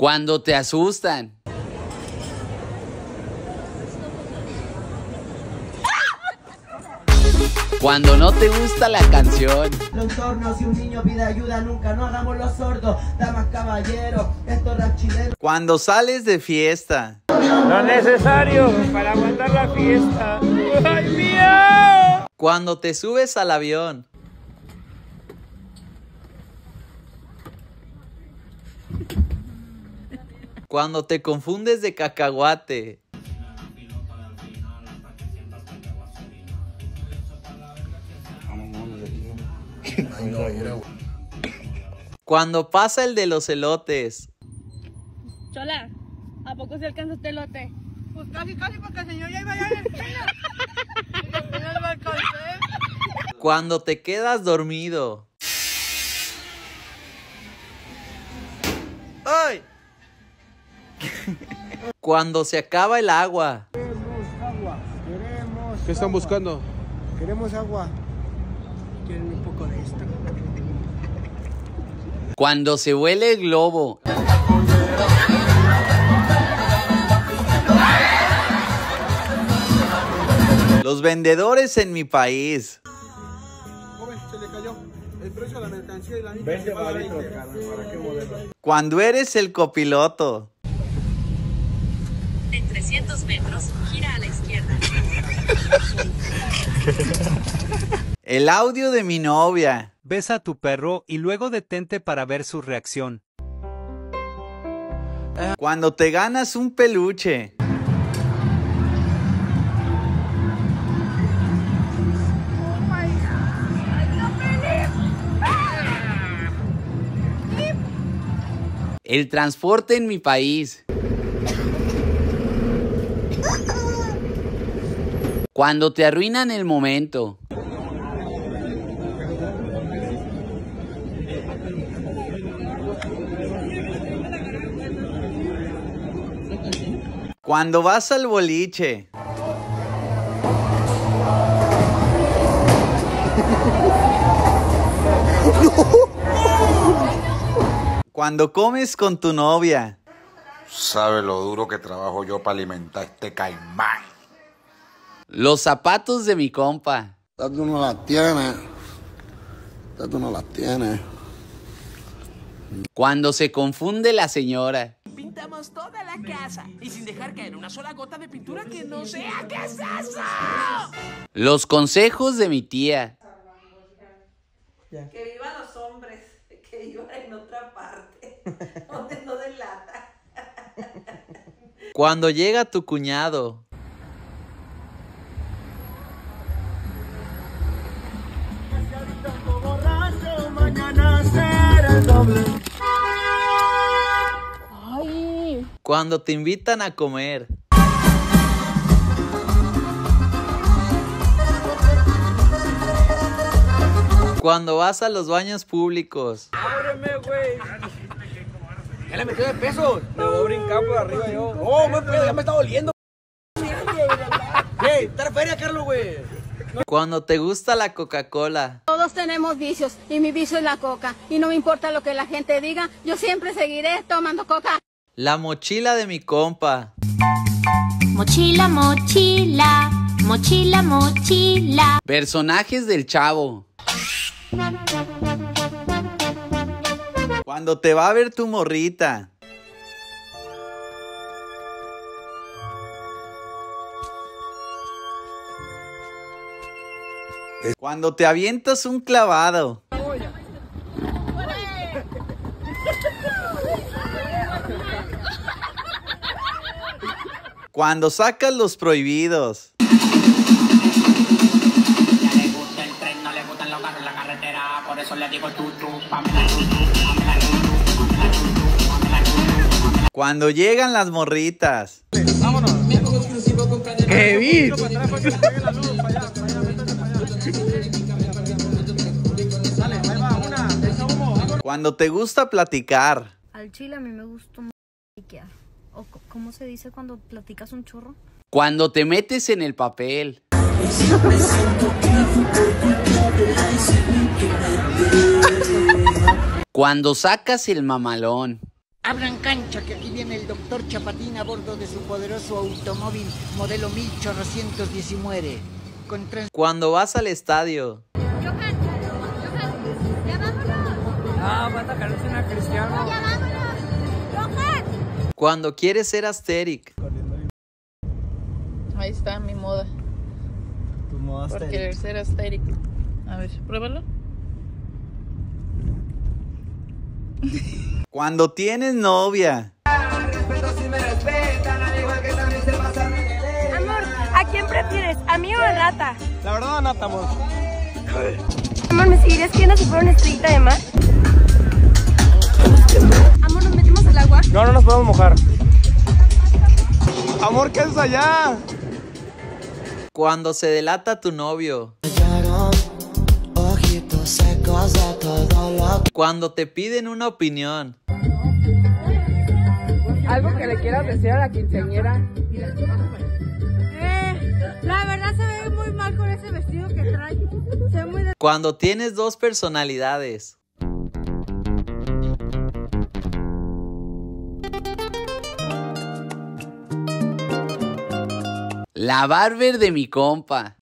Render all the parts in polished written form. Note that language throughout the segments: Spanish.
cuando te asustan. Cuando no te gusta la canción. Lo entorno, si un niño pide ayuda, nunca nos hagamos los sordos. Damas, caballeros, estos rachileros. Cuando sales de fiesta. Lo necesario para aguantar la fiesta. ¡Ay, mía! Cuando te subes al avión. Cuando te confundes de cacahuate. Cuando pasa el de los elotes. Chola, ¿a poco se alcanza este elote? Pues casi, casi, porque el señor ya iba allá en la esquina. Y al final lo alcancé. Cuando te quedas dormido. ¡Ay! Cuando se acaba el agua. Queremos agua. Queremos. ¿Qué están buscando? Queremos agua. ¿Quieren un poco de esto? Cuando se huele el globo. Los vendedores en mi país. Joven, se le cayó el precio de la mercancía y la niña. 20 baritos, carnal, ¿para qué modelo? Cuando eres el copiloto. En 300 metros, gira a la izquierda. El audio de mi novia. Besa a tu perro y luego detente para ver su reacción. Cuando te ganas un peluche. El transporte en mi país. Cuando te arruinan el momento. Cuando vas al boliche. Cuando comes con tu novia. Sabe lo duro que trabajo yo para alimentar este caimán. Los zapatos de mi compa. Tú no las tienes. Tú no las tienes. Cuando se confunde la señora. Pintamos toda la casa y sin dejar caer una sola gota de pintura que no sea. ¿Qué es eso? Los consejos de mi tía. Que vivan los hombres, que vivan en otra parte, donde no delata. Cuando llega tu cuñado. Ay. Cuando te invitan a comer. Cuando vas a los baños públicos. Ábreme, güey. Ya le metí de pesos. Me voy a brincar por arriba yo. Oh, güey, pero ya me está doliendo. Hey, está la feria, Carlos, güey. Cuando te gusta la Coca-Cola. Todos tenemos vicios y mi vicio es la coca. Y no me importa lo que la gente diga, yo siempre seguiré tomando coca. La mochila de mi compa. Mochila, mochila, mochila, mochila. Personajes del Chavo. Cuando te va a ver tu morrita. Cuando te avientas un clavado. Cuando sacas los prohibidos. Cuando llegan las morritas. Vámonos. ¡Qué bien! Cuando te gusta platicar. Al chile a mí me gusta platicar. O ¿cómo se dice cuando platicas un chorro? Cuando te metes en el papel. Cuando sacas el mamalón. Abran cancha, que aquí viene el doctor Chapatín a bordo de su poderoso automóvil modelo 1819. Cuando vas al estadio. Johan, ya vámonos. Ah, va a atacar a Cristiano. Ya vámonos. Johan. Cuando quieres ser Asterix. Ahí está mi moda. Tu moda Asterix. Por querer ser Asterix. A ver, pruébalo. Cuando tienes novia. Amor, ¿a quién prefieres? ¿A mí o a Nata? La verdad a Nata, amor. Amor, ¿me seguirías viendo si fuera una estrellita de mar? Amor, ¿nos metemos al agua? No, no nos podemos mojar. Amor, ¿qué haces allá? Cuando se delata tu novio. Cuando te piden una opinión. Algo que le quieras decir a la quinceañera. La verdad se ve muy mal con ese vestido que trae. Se ve muy... Cuando tienes dos personalidades. La barber de mi compa.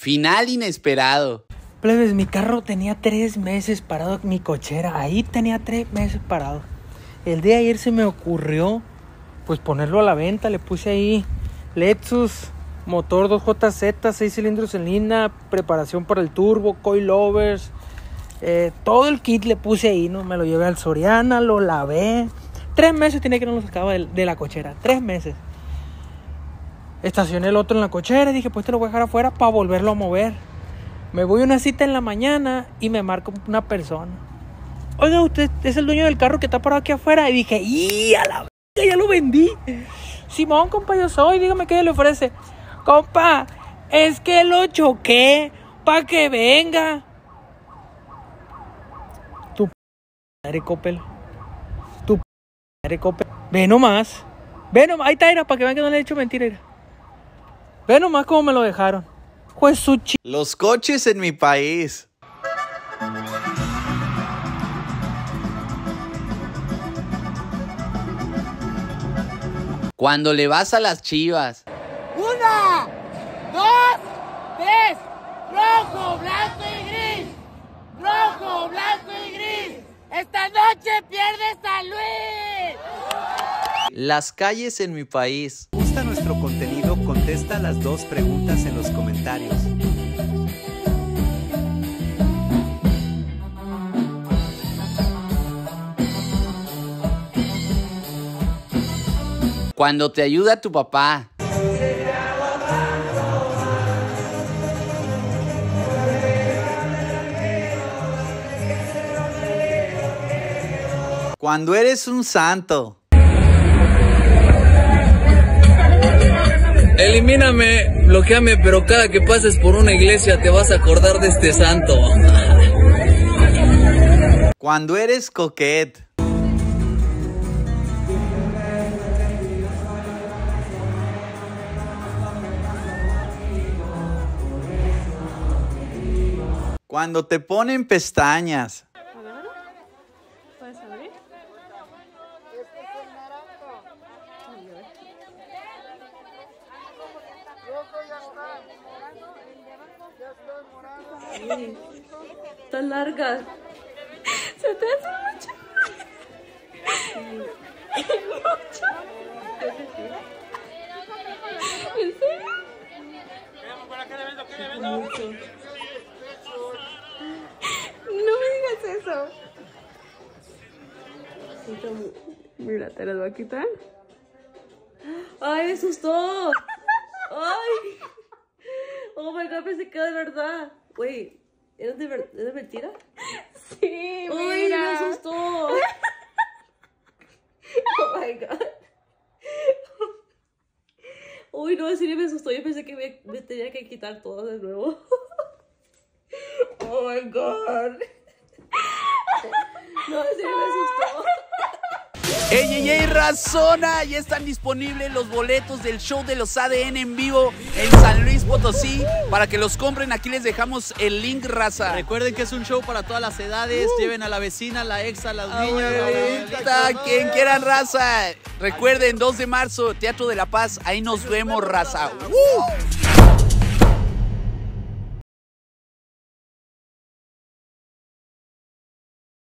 Final inesperado. Plebes, mi carro tenía 3 meses parado en mi cochera. Ahí tenía 3 meses parado. El día de ayer se me ocurrió pues ponerlo a la venta. Le puse ahí Lepsus, motor 2JZ, 6 cilindros en línea, preparación para el turbo, coilovers, todo el kit le puse ahí, ¿no? Me lo llevé al Soriana, lo lavé. 3 meses tenía que no lo sacaba de la cochera. 3 meses. Estacioné el otro en la cochera y dije, pues te lo voy a dejar afuera para volverlo a mover. Me voy a una cita en la mañana y me marca una persona. Oiga, usted es el dueño del carro que está parado aquí afuera. Y dije, ¡y a la verga, ya lo vendí! Simón, compa, yo soy, dígame qué le ofrece. Compa, es que lo choqué para que venga. Tu madre, Coppel. Tu madre, Coppel. Ve nomás. Ve nomás, ahí está, era, para que vean que no le he hecho mentira, era. Ve nomás cómo me lo dejaron. Pues su ch... Los coches en mi país. Cuando le vas a las Chivas. 1, 2, 3. Rojo, blanco y gris. Rojo, blanco y gris. Esta noche pierde San Luis. Las calles en mi país. Si te gusta nuestro contenido, contesta las 2 preguntas en los comentarios. Cuando te ayuda tu papá. Cuando eres un santo. Elimíname, bloqueame, pero cada que pases por una iglesia te vas a acordar de este santo. Cuando eres coquet. Cuando te ponen pestañas. ¿Puedes abrir? Sí. Está larga. Se te hace mucho. Sí. Mucho. ¿En serio? No me digas eso. Entonces, mira, te las voy a quitar. Ay, me asustó. Ay. Oh my God, pensé que era de verdad. Güey, ¿eres de mentira? Sí, mira. Uy, me asustó. Oh my God. Uy, no, en serio me asustó. Yo pensé que me tenía que quitar todo de nuevo. Oh my God. No, en serio me asustó. ¡Ey, razona! Ya están disponibles los boletos del show de los ADN en vivo en San Luis Potosí. Para que los compren, aquí les dejamos el link, raza. Recuerden que es un show para todas las edades. Lleven a la vecina, a la ex, a las niñas. Quien quieran, raza. Recuerden, 2 de marzo, Teatro de la Paz. Ahí nos vemos, raza.